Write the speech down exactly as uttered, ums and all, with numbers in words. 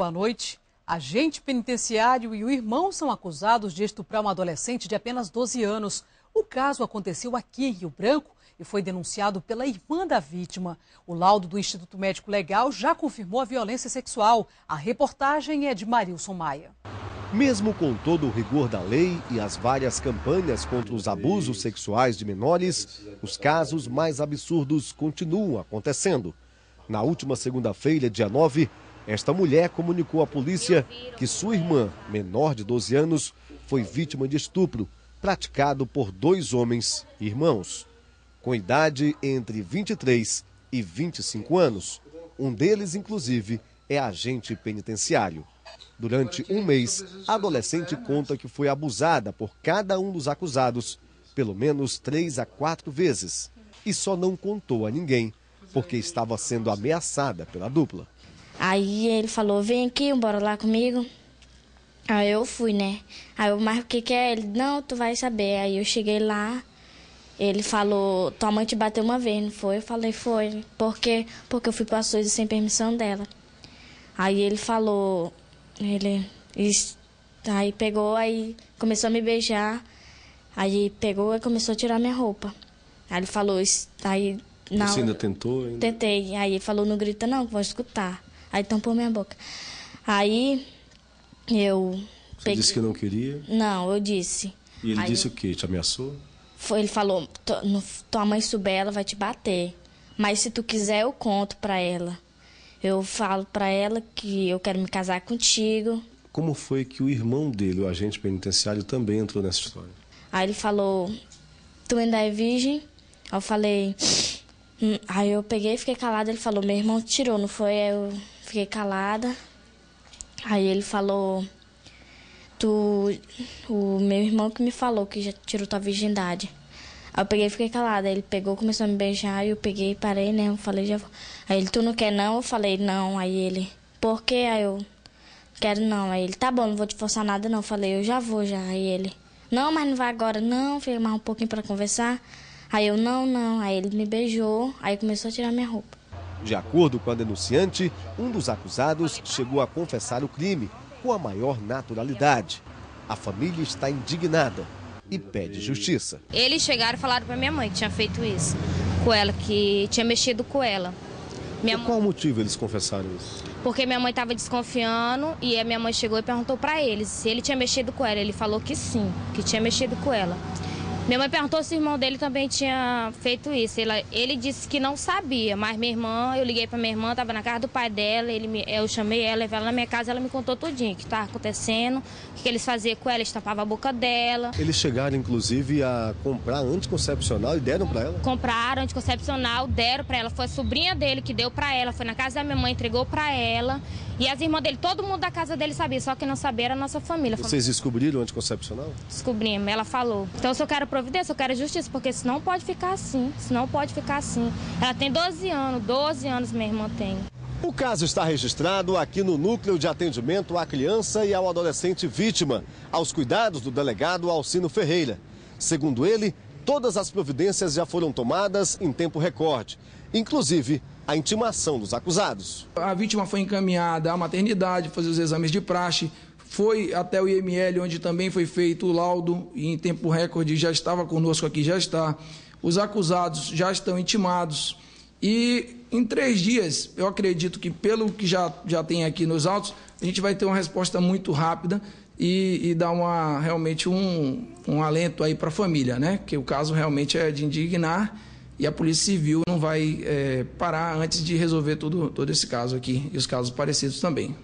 Boa noite. Agente penitenciário e o irmão são acusados de estuprar uma adolescente de apenas doze anos. O caso aconteceu aqui em Rio Branco e foi denunciado pela irmã da vítima. O laudo do Instituto Médico Legal já confirmou a violência sexual. A reportagem é de Marilson Maia. Mesmo com todo o rigor da lei e as várias campanhas contra os abusos sexuais de menores, os casos mais absurdos continuam acontecendo. Na última segunda-feira, dia nove, esta mulher comunicou à polícia que sua irmã, menor de doze anos, foi vítima de estupro praticado por dois homens irmãos, com idade entre vinte e três e vinte e cinco anos. Um deles, inclusive, é agente penitenciário. Durante um mês, a adolescente conta que foi abusada por cada um dos acusados, pelo menos três a quatro vezes, e só não contou a ninguém, porque estava sendo ameaçada pela dupla. Aí ele falou, vem aqui, bora lá comigo. Aí eu fui, né? Aí eu, mas o que que é? Ele, não, tu vai saber. Aí eu cheguei lá, ele falou, tua mãe te bateu uma vez, não foi? Eu falei, foi. Por quê? Porque eu fui para a Suíça sem permissão dela. Aí ele falou... Ele aí pegou, aí começou a me beijar, aí pegou e começou a tirar minha roupa. Aí ele falou, aí não. Você ainda tentou? Ainda? Tentei. Aí ele falou, não grita não, vou escutar. Aí tampou minha boca. Aí eu Você peguei... disse que não queria? Não, eu disse. E ele aí, disse o quê? Te ameaçou? Foi, ele falou, tua mãe souber, ela vai te bater. Mas se tu quiser, eu conto pra ela. Eu falo para ela que eu quero me casar contigo. Como foi que o irmão dele, o agente penitenciário, também entrou nessa história? Aí ele falou, tu ainda é virgem? Aí eu falei, hum. Aí eu peguei e fiquei calada. Ele falou, meu irmão tirou, não foi? Eu fiquei calada. Aí ele falou, tu, o meu irmão que me falou que já tirou tua virgindade. Aí eu peguei e fiquei calada, ele pegou, começou a me beijar, eu peguei e parei, né, eu falei, já vou. Aí ele, tu não quer não? Eu falei, não, aí ele, por quê? Aí eu, quero não, aí ele, tá bom, não vou te forçar nada não, eu falei, eu já vou já, aí ele, não, mas não vai agora não, fica mais um pouquinho pra conversar, aí eu, não, não, aí ele me beijou, aí começou a tirar minha roupa. De acordo com a denunciante, um dos acusados chegou a confessar o crime com a maior naturalidade. A família está indignada e pede justiça. Eles chegaram e falaram para minha mãe que tinha feito isso com ela, que tinha mexido com ela. Minha Por qual mãe... motivo eles confessaram isso? Porque minha mãe estava desconfiando e a minha mãe chegou e perguntou para eles se ele tinha mexido com ela. Ele falou que sim, que tinha mexido com ela. Minha mãe perguntou se o irmão dele também tinha feito isso. Ele, ele disse que não sabia, mas minha irmã, eu liguei para minha irmã, estava na casa do pai dela, ele me, eu chamei ela, levei ela na minha casa, ela me contou tudinho o que estava acontecendo, o que eles faziam com ela, estampavam a boca dela. Eles chegaram, inclusive, a comprar anticoncepcional e deram para ela? Compraram anticoncepcional, deram para ela, foi a sobrinha dele que deu para ela, foi na casa da minha mãe, entregou para ela. E as irmãs dele, todo mundo da casa dele sabia, só que não sabia era a nossa família. Vocês descobriram o anticoncepcional? Descobrimos, ela falou. Então, se eu quero providência, eu quero justiça, porque senão pode ficar assim, senão pode ficar assim. Ela tem doze anos, doze anos minha irmã tem. O caso está registrado aqui no Núcleo de Atendimento à Criança e ao Adolescente Vítima, aos cuidados do delegado Alcino Ferreira. Segundo ele, todas as providências já foram tomadas em tempo recorde, inclusive a intimação dos acusados. A vítima foi encaminhada à maternidade, fazer os exames de praxe, foi até o I M L, onde também foi feito o laudo, e em tempo recorde já estava conosco aqui, já está. Os acusados já estão intimados e em três dias, eu acredito que pelo que já, já tem aqui nos autos, a gente vai ter uma resposta muito rápida e, e dar uma, realmente um, um alento aí para a família, né? Que o caso realmente é de indignar. E a Polícia Civil não vai é, parar antes de resolver todo, todo esse caso aqui e os casos parecidos também.